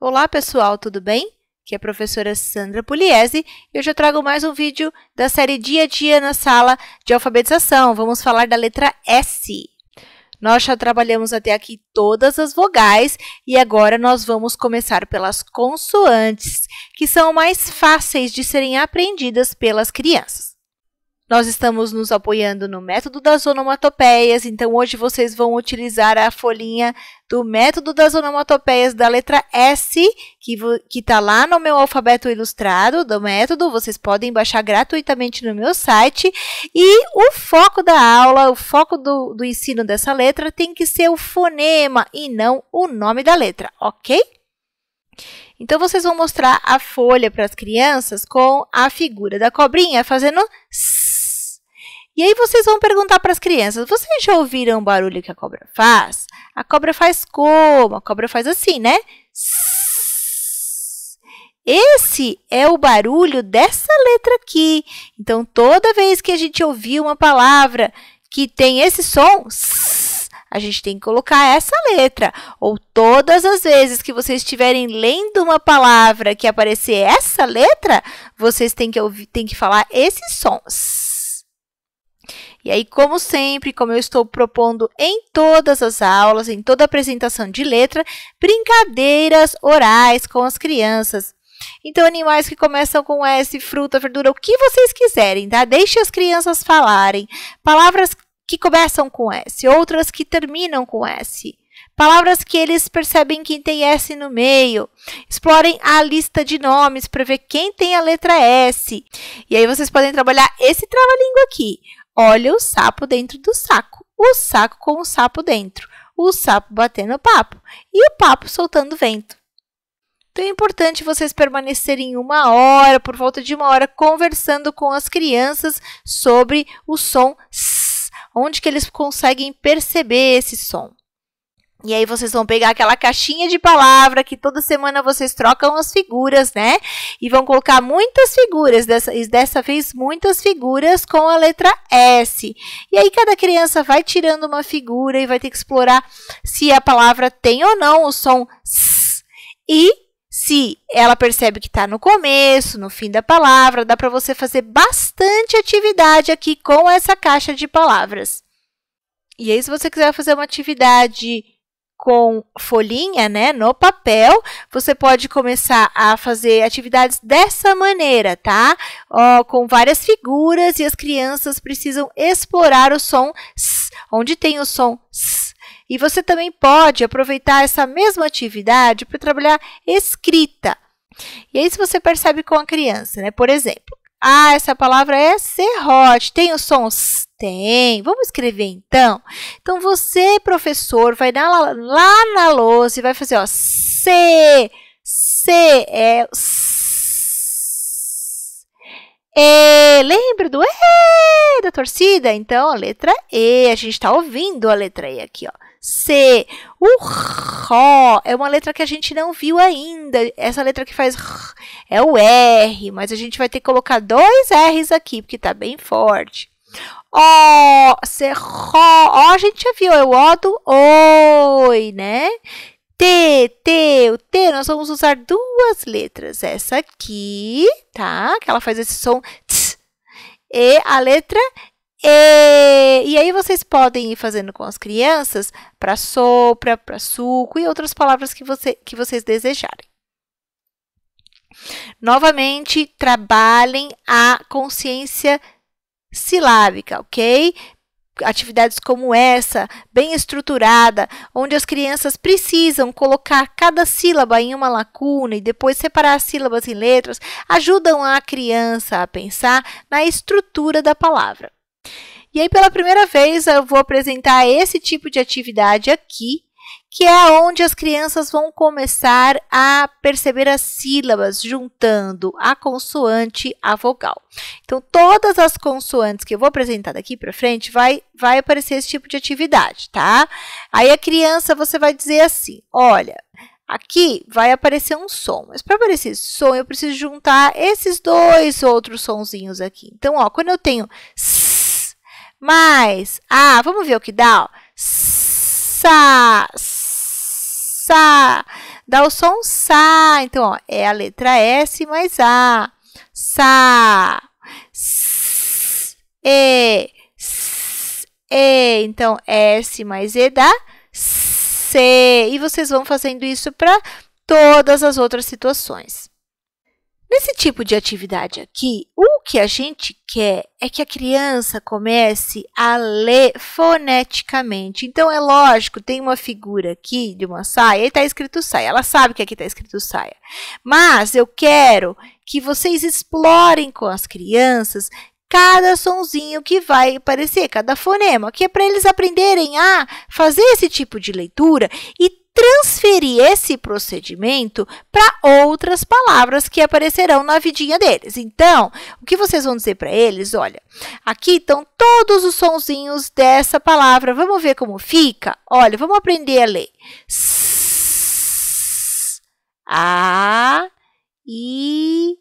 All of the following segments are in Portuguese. Olá pessoal, tudo bem? Aqui é a professora Sandra Puliezi e hoje eu trago mais um vídeo da série Dia a Dia na Sala de Alfabetização. Vamos falar da letra S. Nós já trabalhamos até aqui todas as vogais e agora nós vamos começar pelas consoantes, que são mais fáceis de serem aprendidas pelas crianças. Nós estamos nos apoiando no método das onomatopeias, então hoje vocês vão utilizar a folhinha do método das onomatopeias da letra S, que está lá no meu alfabeto ilustrado do método, vocês podem baixar gratuitamente no meu site. E o foco da aula, o foco do ensino dessa letra tem que ser o fonema e não o nome da letra, ok? Então, vocês vão mostrar a folha para as crianças com a figura da cobrinha fazendo sss. E aí, vocês vão perguntar para as crianças, vocês já ouviram o barulho que a cobra faz? A cobra faz como? A cobra faz assim, né? Sss. Esse é o barulho dessa letra aqui. Então, toda vez que a gente ouvir uma palavra que tem esse som, sss, a gente tem que colocar essa letra. Ou todas as vezes que vocês estiverem lendo uma palavra que aparecer essa letra, vocês têm que falar esses sons. E aí, como sempre, como eu estou propondo em todas as aulas, em toda apresentação de letra, brincadeiras orais com as crianças. Então, animais que começam com S, fruta, verdura, o que vocês quiserem, tá? Deixe as crianças falarem. Palavras que começam com S, outras que terminam com S, palavras que eles percebem que tem S no meio. Explorem a lista de nomes para ver quem tem a letra S. E aí vocês podem trabalhar esse trava-língua aqui. Olha o sapo dentro do saco, o saco com o sapo dentro, o sapo batendo papo e o papo soltando vento. Então, é importante vocês permanecerem uma hora, por volta de uma hora, conversando com as crianças sobre o som S. Onde que eles conseguem perceber esse som. E aí vocês vão pegar aquela caixinha de palavra que toda semana vocês trocam as figuras, né? E vão colocar muitas figuras, dessa vez muitas figuras com a letra S. E aí cada criança vai tirando uma figura e vai ter que explorar se a palavra tem ou não o som S. E se ela percebe que está no começo, no fim da palavra, dá para você fazer bastante atividade aqui com essa caixa de palavras. E aí, se você quiser fazer uma atividade com folhinha, né, no papel, você pode começar a fazer atividades dessa maneira, tá? Ó, com várias figuras e as crianças precisam explorar o som S, onde tem o som S. E você também pode aproveitar essa mesma atividade para trabalhar escrita. E aí, se você percebe com a criança, né? Por exemplo, ah, essa palavra é serrote, tem o som S? Tem. Vamos escrever então? Então, você, professor, vai lá na lousa e vai fazer, ó, C, C, é S, E, lembra do E da torcida? Então, a letra E, a gente está ouvindo a letra E aqui, ó. C. O Ró é uma letra que a gente não viu ainda. Essa letra que faz R é o R, mas a gente vai ter que colocar dois R's aqui, porque tá bem forte. Ó, C, Ró. Ó, a gente já viu, é o O do Oi, né? T, T, o T, nós vamos usar duas letras. Essa aqui, tá? Que ela faz esse som T. E a letra E aí vocês podem ir fazendo com as crianças para sopra, para suco e outras palavras que vocês desejarem. Novamente, trabalhem a consciência silábica, ok? Atividades como essa, bem estruturada, onde as crianças precisam colocar cada sílaba em uma lacuna e depois separar as sílabas em letras, ajudam a criança a pensar na estrutura da palavra. E aí, pela primeira vez, eu vou apresentar esse tipo de atividade aqui, que é onde as crianças vão começar a perceber as sílabas, juntando a consoante à vogal. Então, todas as consoantes que eu vou apresentar daqui para frente, vai aparecer esse tipo de atividade, tá? Aí, a criança, você vai dizer assim, olha, aqui vai aparecer um som, mas para aparecer esse som, eu preciso juntar esses dois outros sonzinhos aqui. Então, ó, quando eu tenho mais, ah, vamos ver o que dá, ó. Sa, sa. dá o som sa. Então, ó, é a letra S mais A. Sa. S. E. S. E. Então, S mais E dá C. E vocês vão fazendo isso para todas as outras situações. Nesse tipo de atividade aqui, o que a gente quer é que a criança comece a ler foneticamente. Então, é lógico, tem uma figura aqui de uma saia e está escrito saia. Ela sabe que aqui está escrito saia. Mas eu quero que vocês explorem com as crianças cada sonzinho que vai aparecer, cada fonema, que é para eles aprenderem a fazer esse tipo de leitura e transferir esse procedimento para outras palavras que aparecerão na vidinha deles. Então, o que vocês vão dizer para eles? Olha, aqui estão todos os sonzinhos dessa palavra. Vamos ver como fica? Olha, vamos aprender a ler. S, A, I,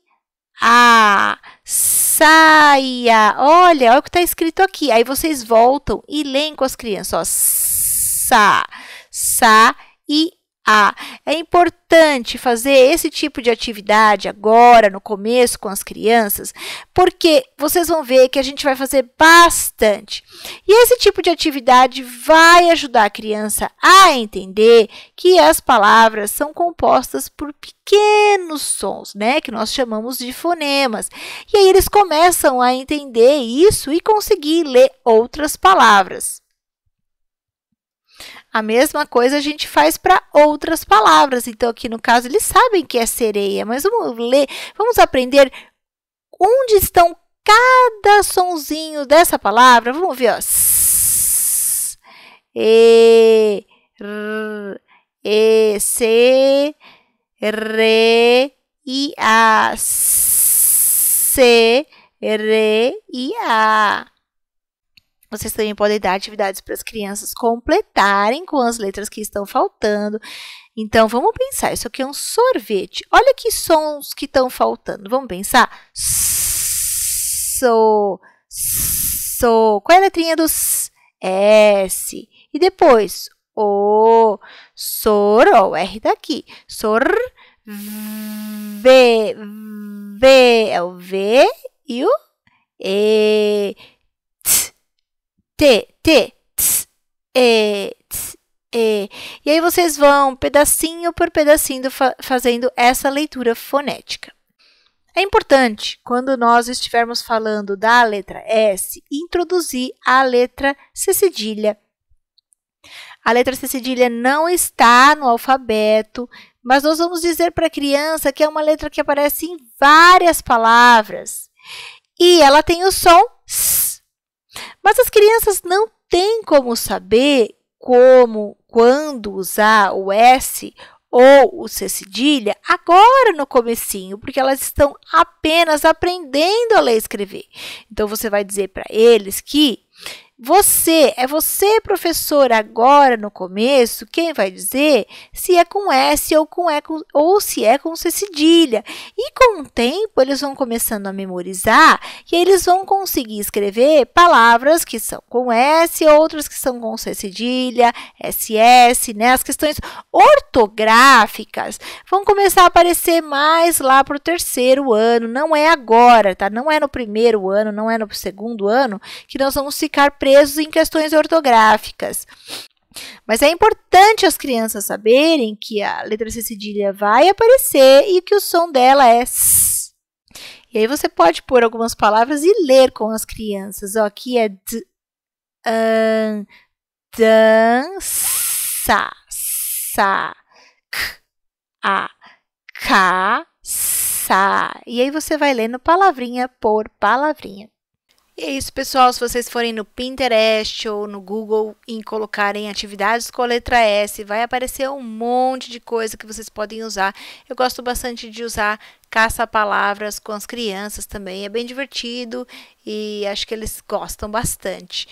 A. Saia. Olha, olha o que está escrito aqui. Aí vocês voltam e leem com as crianças. Ó, sa, sa e a. É importante fazer esse tipo de atividade agora, no começo, com as crianças, porque vocês vão ver que a gente vai fazer bastante. E esse tipo de atividade vai ajudar a criança a entender que as palavras são compostas por pequenos sons, né, que nós chamamos de fonemas. E aí eles começam a entender isso e conseguir ler outras palavras. A mesma coisa a gente faz para outras palavras. Então, aqui no caso, eles sabem que é sereia, mas vamos ler, vamos aprender onde estão cada sonzinho dessa palavra. Vamos ver, ó. S, E, R, E, C, R, I, A. C, R, I, A. Vocês também podem dar atividades para as crianças completarem com as letras que estão faltando. Então, vamos pensar. Isso aqui é um sorvete. Olha que sons que estão faltando. Vamos pensar? So, so. Qual é a letrinha do S? S. E depois, O. Soro. O R daqui. Sor. V. V. É o V e o E. T, T, T, E, T, E. E aí vocês vão pedacinho por pedacinho fazendo essa leitura fonética. É importante, quando nós estivermos falando da letra S, introduzir a letra C cedilha. A letra C cedilha não está no alfabeto, mas nós vamos dizer para a criança que é uma letra que aparece em várias palavras. E ela tem o som S. Mas as crianças não têm como saber como, quando usar o S ou o C cedilha agora no comecinho, porque elas estão apenas aprendendo a ler e escrever. Então, você vai dizer para eles que você, professor, agora no começo, quem vai dizer se é com S ou, se é com C cedilha. E com o tempo, eles vão começando a memorizar e eles vão conseguir escrever palavras que são com S, outras que são com C cedilha, SS, né? As questões ortográficas vão começar a aparecer mais lá para o terceiro ano. Não é agora, tá? Não é no primeiro ano, não é no segundo ano que nós vamos ficar presos em questões ortográficas. Mas é importante as crianças saberem que a letra C cedilha vai aparecer e que o som dela é S. E aí você pode pôr algumas palavras e ler com as crianças. Ó, aqui é D, an, dan, sa, sa, k, a, ka, sa. E aí você vai lendo palavrinha por palavrinha. E é isso, pessoal. Se vocês forem no Pinterest ou no Google e colocarem atividades com a letra S, vai aparecer um monte de coisa que vocês podem usar. Eu gosto bastante de usar caça-palavras com as crianças também. É bem divertido e acho que eles gostam bastante.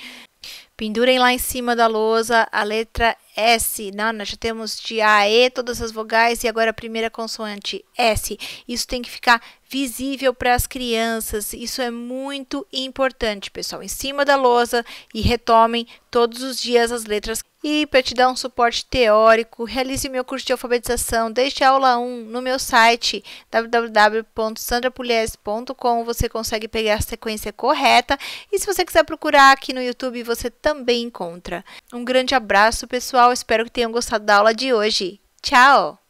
Pendurem lá em cima da lousa a letra S. Não, nós já temos de A, E, todas as vogais e agora a primeira consoante S. Isso tem que ficar visível para as crianças. Isso é muito importante, pessoal. Em cima da lousa e retomem todos os dias as letras. E para te dar um suporte teórico, realize meu curso de alfabetização desde a aula 1 no meu site www.sandrapuliezi.com. Você consegue pegar a sequência correta e se você quiser procurar aqui no YouTube, você também encontra. Um grande abraço, pessoal. Espero que tenham gostado da aula de hoje. Tchau!